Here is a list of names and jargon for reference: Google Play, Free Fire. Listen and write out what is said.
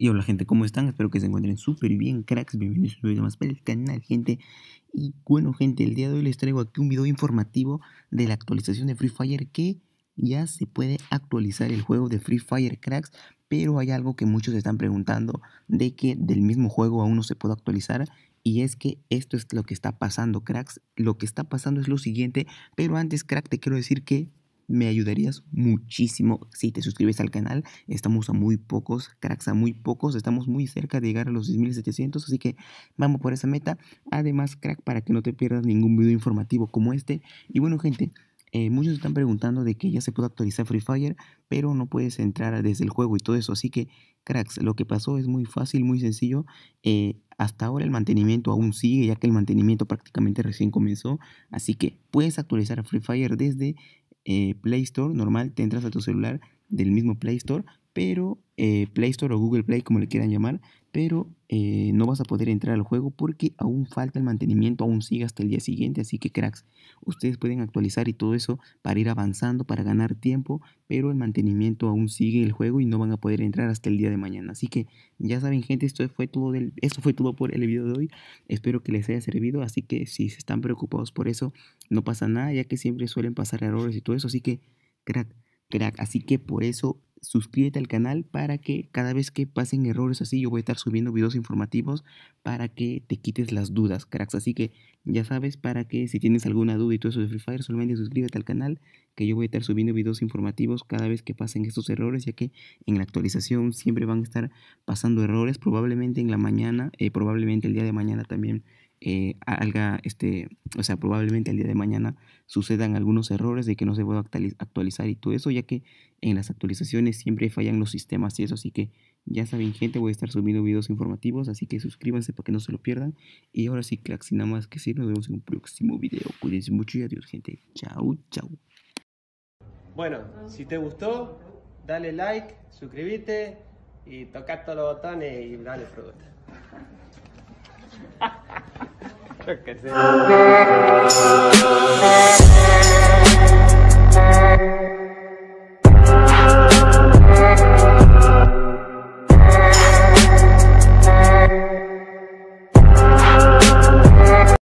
Y hola gente, ¿cómo están? Espero que se encuentren súper bien, cracks. Bienvenidos a un video más para el canal, gente. Y bueno, gente, el día de hoy les traigo aquí un video informativo de la actualización de Free Fire, que ya se puede actualizar el juego de Free Fire, cracks. Pero hay algo que muchos están preguntando, de que del mismo juego aún no se puede actualizar. Y es que esto es lo que está pasando, cracks. Lo que está pasando es lo siguiente. Pero antes, crack, te quiero decir que me ayudarías muchísimo si te suscribes al canal. Estamos a muy pocos, cracks, a muy pocos. Estamos muy cerca de llegar a los 10.700, así que vamos por esa meta. Además, crack, para que no te pierdas ningún video informativo como este. Y bueno, gente, muchos están preguntando de que ya se puede actualizar Free Fire, pero no puedes entrar desde el juego y todo eso. Así que, cracks, lo que pasó es muy fácil, muy sencillo. Hasta ahora el mantenimiento aún sigue, ya que el mantenimiento prácticamente recién comenzó. Así que puedes actualizar a Free Fire desde Play Store normal. Te entras a tu celular del mismo Play Store, pero Play Store o Google Play, como le quieran llamar, pero no vas a poder entrar al juego porque aún falta el mantenimiento, aún sigue hasta el día siguiente. Así que, cracks, ustedes pueden actualizar y todo eso para ir avanzando, para ganar tiempo, pero el mantenimiento aún sigue el juego y no van a poder entrar hasta el día de mañana. Así que ya saben, gente, esto fue todo por el video de hoy. Espero que les haya servido. Así que si se están preocupados por eso, no pasa nada, ya que siempre suelen pasar errores y todo eso. Así que, crack, así que por eso suscríbete al canal, para que cada vez que pasen errores así, yo voy a estar subiendo videos informativos para que te quites las dudas, cracks. Así que ya sabes, para que si tienes alguna duda y todo eso de Free Fire, solamente suscríbete al canal, que yo voy a estar subiendo videos informativos cada vez que pasen estos errores, ya que en la actualización siempre van a estar pasando errores. Probablemente en la mañana, probablemente el día de mañana también probablemente el día de mañana sucedan algunos errores de que no se pueda actualizar y todo eso, ya que en las actualizaciones siempre fallan los sistemas y eso. Así que ya saben, gente, voy a estar subiendo videos informativos, así que suscríbanse para que no se lo pierdan. Y ahora sí, cracks, sin nada más que decir, nos vemos en un próximo video. Cuídense mucho y adiós, gente. Chau, chau. Bueno, si te gustó, dale like, suscríbete y toca todos los botones y dale fruta. Creo que sí.